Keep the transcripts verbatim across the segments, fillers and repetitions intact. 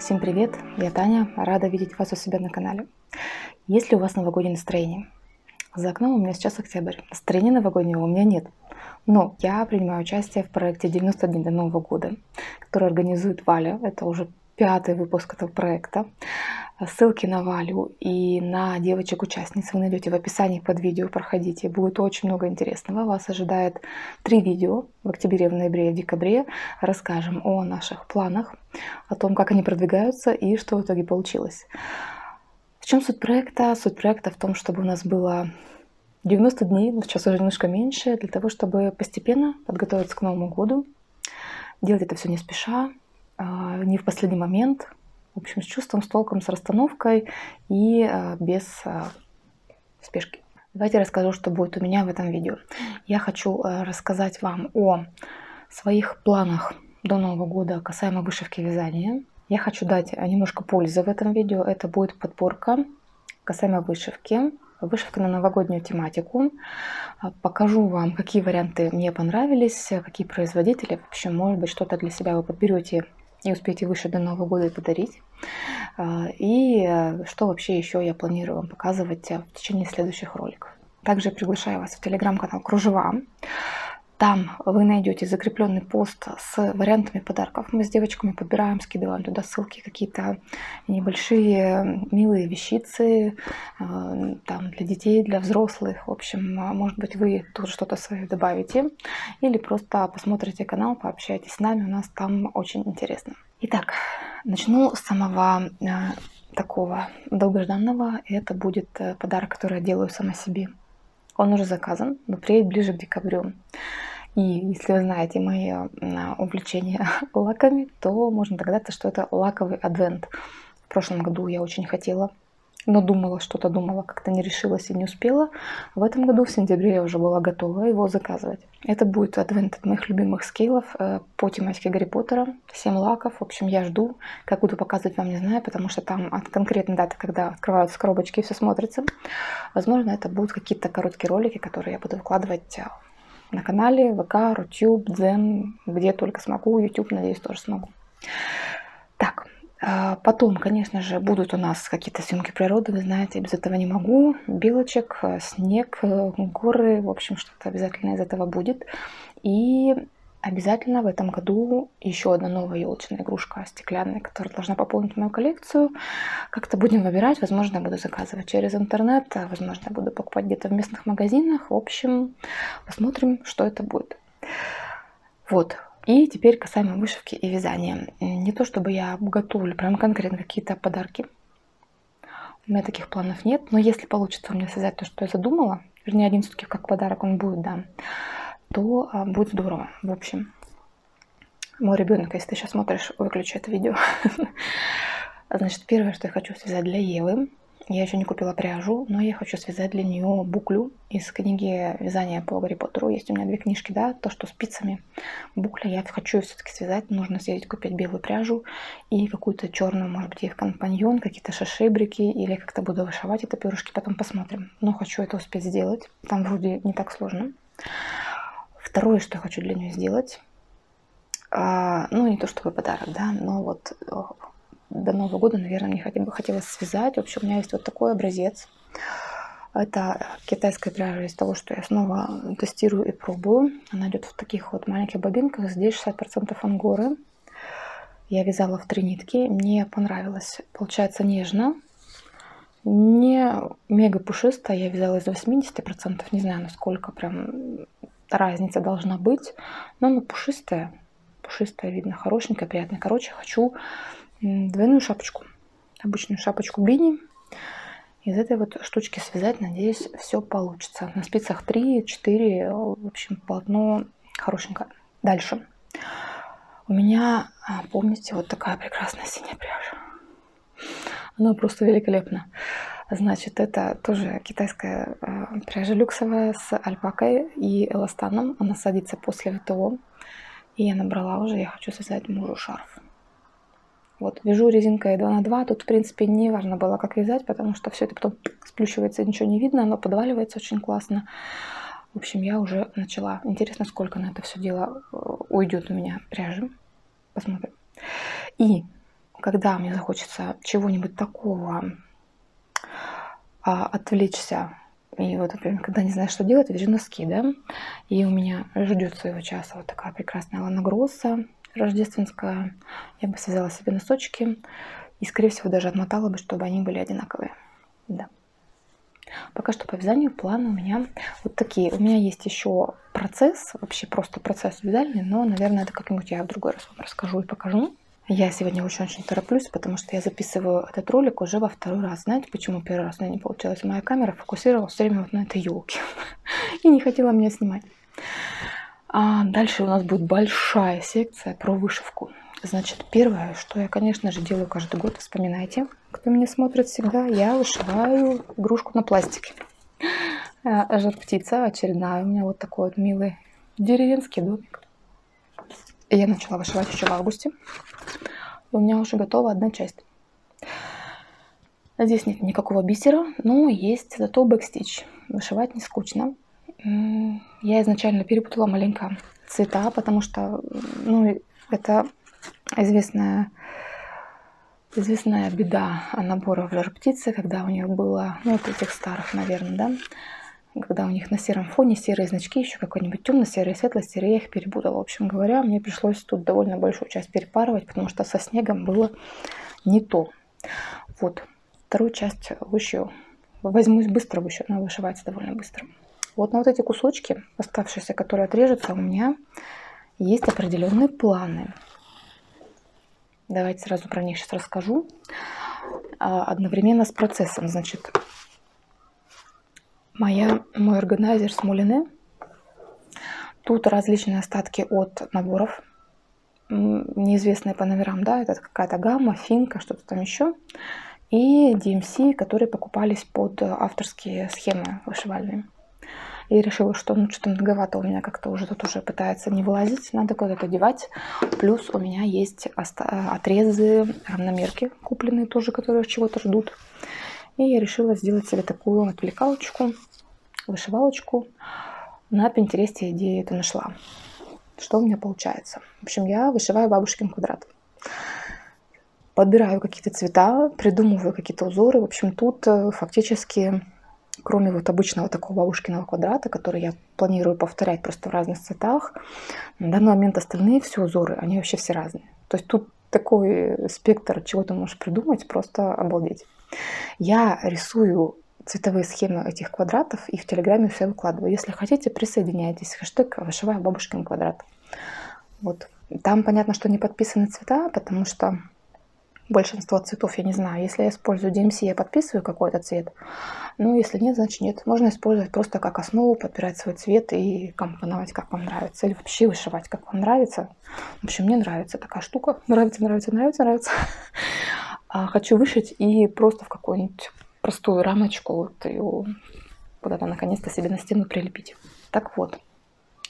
Всем привет, я Таня, рада видеть вас у себя на канале. Есть ли у вас новогоднее настроение? За окном у меня сейчас октябрь, настроения новогоднего у меня нет. Но я принимаю участие в проекте девяносто дней до Нового года, который организует Валя. Это уже пятый выпуск этого проекта. Ссылки на Валю и на девочек-участниц вы найдете в описании под видео, проходите. Будет очень много интересного. Вас ожидает три видео в октябре, в ноябре и в декабре. Расскажем о наших планах, о том, как они продвигаются и что в итоге получилось. В чем суть проекта? Суть проекта в том, чтобы у нас было девяносто дней, но сейчас уже немножко меньше, для того, чтобы постепенно подготовиться к Новому году, делать это все не спеша, не в последний момент. В общем, с чувством, с толком, с расстановкой и э, без э, спешки. Давайте расскажу, что будет у меня в этом видео. Я хочу э, рассказать вам о своих планах до Нового года касаемо вышивки и вязания. Я хочу дать немножко пользы в этом видео. Это будет подборка касаемо вышивки. Вышивка на новогоднюю тематику. Покажу вам, какие варианты мне понравились, какие производители. В общем, может быть, что-то для себя вы подберете и успейте вышить до Нового года и подарить. И что вообще еще я планирую вам показывать в течение следующих роликов. Также приглашаю вас в телеграм-канал Кружева. Там вы найдете закрепленный пост с вариантами подарков. Мы с девочками подбираем, скидываем туда ссылки, какие-то небольшие милые вещицы там, для детей, для взрослых. В общем, может быть, вы тоже что-то свое добавите или просто посмотрите канал, пообщайтесь с нами, у нас там очень интересно. Итак, начну с самого такого долгожданного. Это будет подарок, который я делаю сама себе. Он уже заказан, но приедет ближе к декабрю. И если вы знаете мои увлечения лаками, то можно догадаться, что это лаковый адвент. В прошлом году я очень хотела, но думала, что-то думала, как-то не решилась и не успела. В этом году, в сентябре, я уже была готова его заказывать. Это будет адвент от моих любимых скейлов по тематике Гарри Поттера. семь лаков. В общем, я жду. Как буду показывать, вам не знаю, потому что там от конкретной даты, когда открываются коробочки и все смотрится. Возможно, это будут какие-то короткие ролики, которые я буду выкладывать на канале, ВК, Рутюб, Дзен, где только смогу, Ютуб, надеюсь, тоже смогу. Так, потом, конечно же, будут у нас какие-то съемки природы, вы знаете, без этого не могу. Белочек, снег, горы, в общем, что-то обязательно из этого будет. И обязательно в этом году еще одна новая елочная игрушка стеклянная, которая должна пополнить мою коллекцию. Как-то будем выбирать, возможно, я буду заказывать через интернет, возможно, я буду покупать где-то в местных магазинах. В общем, посмотрим, что это будет. Вот. И теперь касаемо вышивки и вязания. Не то чтобы я готовлю прям конкретно какие-то подарки. У меня таких планов нет. Но если получится у меня связать то, что я задумала, вернее, один все-таки как подарок он будет, да, то а, будет здорово. В общем, мой ребенок, если ты сейчас смотришь, выключи это видео. Значит, первое, что я хочу связать для Евы. Я еще не купила пряжу, но я хочу связать для нее буклю из книги вязания по Гарри Поттеру. Есть у меня две книжки, да, то, что спицами букля. Я хочу ее все-таки связать. Нужно съездить купить белую пряжу и какую-то черную, может быть, их компаньон, какие-то шишибрики, или как-то буду вышивать это пирожки, потом посмотрим. Но хочу это успеть сделать. Там вроде не так сложно. Второе, что я хочу для нее сделать, а, ну, не то чтобы подарок, да, но вот до Нового года, наверное, мне хотя бы хотелось связать. В общем, у меня есть вот такой образец. Это китайская пряжа из того, что я снова тестирую и пробую. Она идет в таких вот маленьких бобинках. Здесь шестьдесят процентов ангоры. Я вязала в три нитки. Мне понравилось. Получается нежно. Не мега пушисто. Я вязала из восьмидесяти процентов. Не знаю, насколько прям разница должна быть. Но она пушистая. Пушистая, видно, хорошенькая, приятная. Короче, хочу двойную шапочку, обычную шапочку бини, из этой вот штучки связать, надеюсь, все получится. На спицах три-четыре, в общем, полотно хорошенькое. Дальше. У меня, помните, вот такая прекрасная синяя пряжа. Она просто великолепна. Значит, это тоже китайская пряжа люксовая с альпакой и эластаном. Она садится после ВТО. И я набрала уже, я хочу связать мужу шарф. Вот, вяжу резинкой два на два, тут, в принципе, не важно было, как вязать, потому что все это потом сплющивается, ничего не видно, оно подваливается очень классно. В общем, я уже начала. Интересно, сколько на это все дело уйдет у меня пряжи. Посмотрим. И когда мне захочется чего-нибудь такого, а, отвлечься, и вот, например, когда не знаешь, что делать, вижу носки, да, и у меня ждет своего часа вот такая прекрасная Лана Гросса рождественская. Я бы связала себе носочки и, скорее всего, даже отмотала бы, чтобы они были одинаковые, да. Пока что по вязанию планы у меня вот такие. У меня есть еще процесс, вообще просто процесс вязальный, но, наверное, это как-нибудь я в другой раз вам расскажу и покажу. Я сегодня очень-очень тороплюсь, потому что я записываю этот ролик уже во второй раз. Знаете, почему первый раз у меня не получилось? Моя камера фокусировалась все время вот на этой елке и не хотела меня снимать. А дальше у нас будет большая секция про вышивку. Значит, первое, что я, конечно же, делаю каждый год, вспоминайте, кто меня смотрит всегда, я вышиваю игрушку на пластике. Жар-птица очередная. У меня вот такой вот милый деревенский домик. Я начала вышивать еще в августе. И у меня уже готова одна часть. Здесь нет никакого бисера, но есть зато бэкстич. Вышивать не скучно. Я изначально перепутала маленько цвета, потому что, ну, это известная, известная беда наборов Жар-птицы, когда у нее было, ну, вот этих старых, наверное, да, когда у них на сером фоне серые значки, еще какой-нибудь темно-серый, светло-серый, я их перепутала. В общем говоря, мне пришлось тут довольно большую часть перепарывать, потому что со снегом было не то. Вот, вторую часть вышью. Возьмусь быстро вышью, она вышивается довольно быстро. Вот на вот эти кусочки, оставшиеся, которые отрежутся, у меня есть определенные планы. Давайте сразу про них сейчас расскажу. Одновременно с процессом, значит... Моя, мой органайзер с Мулине. Тут различные остатки от наборов, неизвестные по номерам, да, это какая-то Гамма, Финка, что-то там еще. И ди эм си, которые покупались под авторские схемы вышивальные. И решила, что ну, что-то многовато у меня как-то уже тут уже пытается не вылазить, надо куда-то девать. Плюс у меня есть отрезы, равномерки купленные тоже, которые чего-то ждут. И я решила сделать себе такую отвлекалочку, вышивалочку. На Пинтересте идею это нашла. Что у меня получается? В общем, я вышиваю бабушкин квадрат. Подбираю какие-то цвета, придумываю какие-то узоры. В общем, тут фактически, кроме вот обычного такого бабушкиного квадрата, который я планирую повторять просто в разных цветах, на данный момент остальные все узоры, они вообще все разные. То есть тут такой спектр, чего ты можешь придумать, просто обалдеть. Я рисую цветовые схемы этих квадратов и в Телеграме все выкладываю. Если хотите, присоединяйтесь. Хэштег «Вышиваю бабушкин квадрат». Вот. Там понятно, что не подписаны цвета, потому что большинство цветов я не знаю. Если я использую ди эм си, я подписываю какой-то цвет. Но если нет, значит нет. Можно использовать просто как основу, подбирать свой цвет и компоновать, как вам нравится. Или вообще вышивать, как вам нравится. В общем, мне нравится такая штука. Нравится, нравится, нравится, нравится. Хочу вышить и просто в какую-нибудь простую рамочку вот ее куда-то наконец-то себе на стену прилепить. Так вот,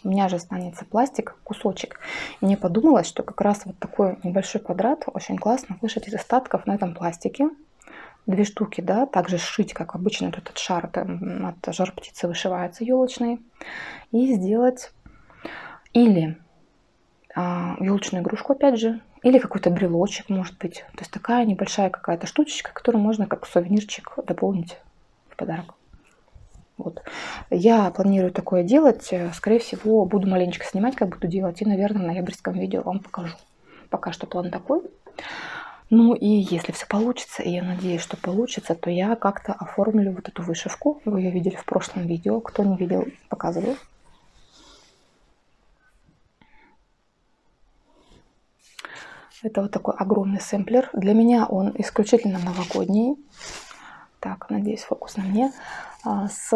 у меня же останется пластик, кусочек. И мне подумалось, что как раз вот такой небольшой квадрат очень классно вышить из остатков на этом пластике. Две штуки, да, также сшить, как обычно, этот шар там, от Жар-птицы вышивается елочный. И сделать или а, елочную игрушку, опять же, или какой-то брелочек, может быть. То есть такая небольшая какая-то штучечка, которую можно как сувенирчик дополнить в подарок. Вот. Я планирую такое делать. Скорее всего, буду маленечко снимать, как буду делать. И, наверное, в ноябрьском видео вам покажу. Пока что план такой. Ну и если все получится, и я надеюсь, что получится, то я как-то оформлю вот эту вышивку. Вы ее видели в прошлом видео. Кто не видел, показываю. Это вот такой огромный сэмплер. Для меня он исключительно новогодний. Так, надеюсь, фокус на мне. А, с...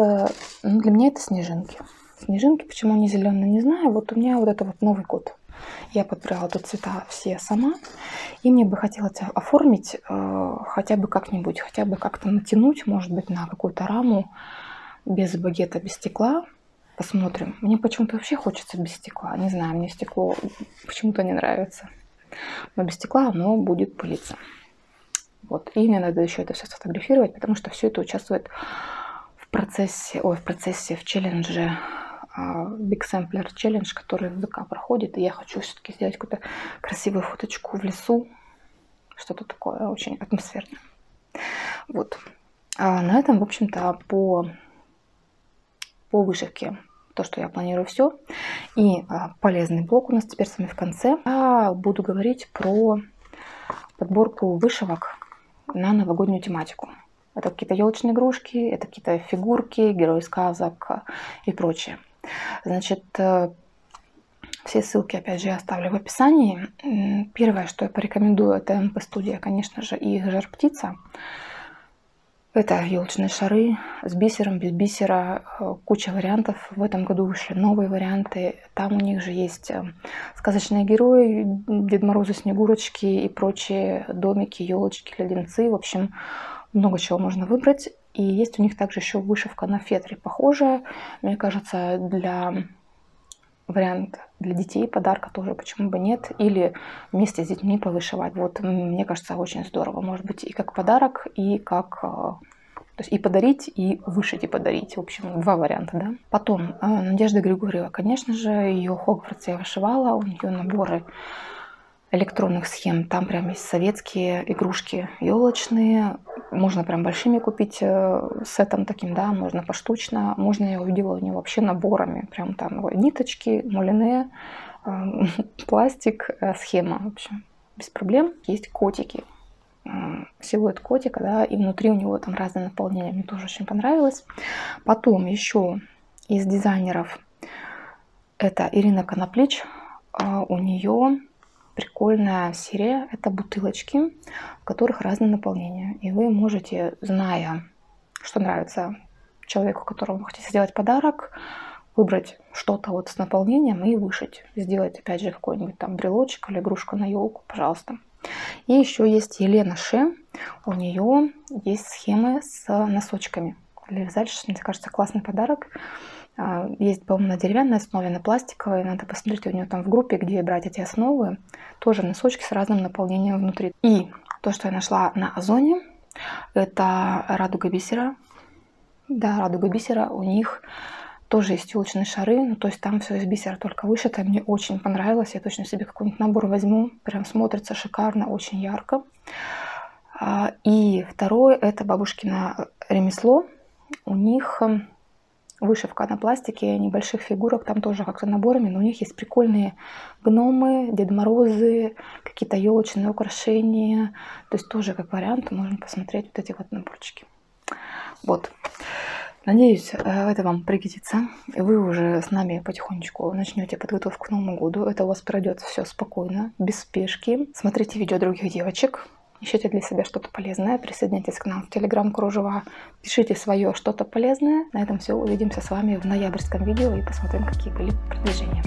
ну, для меня это снежинки. Снежинки, почему они зеленые, не знаю. Вот у меня вот это вот Новый год. Я подбирала тут цвета все сама. И мне бы хотелось оформить э, хотя бы как-нибудь, хотя бы как-то натянуть, может быть, на какую-то раму без багета, без стекла. Посмотрим. Мне почему-то вообще хочется без стекла. Не знаю, мне стекло почему-то не нравится. Но без стекла оно будет пылиться. Вот. И мне надо еще это все сфотографировать, потому что все это участвует в процессе, ой, в процессе, в челлендже, Big Sampler челлендж, который в ВК проходит. И я хочу все-таки сделать какую-то красивую фоточку в лесу. что-то такое очень атмосферное. Вот. А на этом, в общем-то, по, по вышивке то, что я планирую, все. И а, полезный блок у нас теперь с вами в конце. Я буду говорить про подборку вышивок на новогоднюю тематику. Это какие-то елочные игрушки, это какие-то фигурки, герои сказок и прочее. Значит, все ссылки, опять же, я оставлю в описании. Первое, что я порекомендую, это эм пэ-студия, конечно же, и Жар-птица. Это елочные шары с бисером, без бисера. Куча вариантов. В этом году вышли новые варианты. Там у них же есть сказочные герои, Дед Морозы, Снегурочки и прочие домики, елочки, леденцы. В общем, много чего можно выбрать. И есть у них также еще вышивка на фетре, похожая. Мне кажется, для вариант для детей подарка тоже, почему бы нет. Или вместе с детьми повышивать. Вот, мне кажется, очень здорово. Может быть, и как подарок, и как... То есть и подарить, и вышить, и подарить. В общем, два варианта, да. Потом, Надежда Григорьева, конечно же, ее Хогвартс я вышивала. У нее наборы электронных схем. Там прям есть советские игрушки елочные. Можно прям большими купить сетом таким, да, можно поштучно. Можно, я увидела у нее вообще наборами. Прям там ниточки, мулине, пластик, схема. В общем, без проблем. Есть котики. Силуэт котика, да, и внутри у него там разные наполнения. Мне тоже очень понравилось. Потом еще из дизайнеров это Ирина Коноплич. У нее... прикольная серия, это бутылочки, в которых разные наполнения. И вы можете, зная, что нравится человеку, которому вы хотите сделать подарок, выбрать что-то вот с наполнением и вышить. Сделать, опять же, какой-нибудь там брелочек или игрушку на елку, пожалуйста. И еще есть Елена Ши. У нее есть схемы с носочками. Для вязальщиц, мне кажется, классный подарок. Есть, по-моему, на деревянной основе, на пластиковой. Надо посмотреть у нее там в группе, где брать эти основы. Тоже носочки с разным наполнением внутри. И то, что я нашла на Озоне, это радуга бисера. Да, радуга бисера. У них тоже есть елочные шары. Ну, то есть там все из бисера только вышито. Мне очень понравилось. Я точно себе какой-нибудь набор возьму. Прям смотрится шикарно, очень ярко. И второе, это бабушкино ремесло. У них... вышивка на пластике, небольших фигурок, там тоже как-то наборами, но у них есть прикольные гномы, Дед Морозы, какие-то елочные украшения. То есть тоже как вариант можно посмотреть вот эти вот наборчики. Вот. Надеюсь, это вам пригодится. Вы уже с нами потихонечку начнете подготовку к Новому году. Это у вас пройдет все спокойно, без спешки. Смотрите видео других девочек. Ищите для себя что-то полезное, присоединяйтесь к нам в Телеграм Кружева, пишите свое что-то полезное. На этом все, увидимся с вами в ноябрьском видео и посмотрим, какие были продвижения.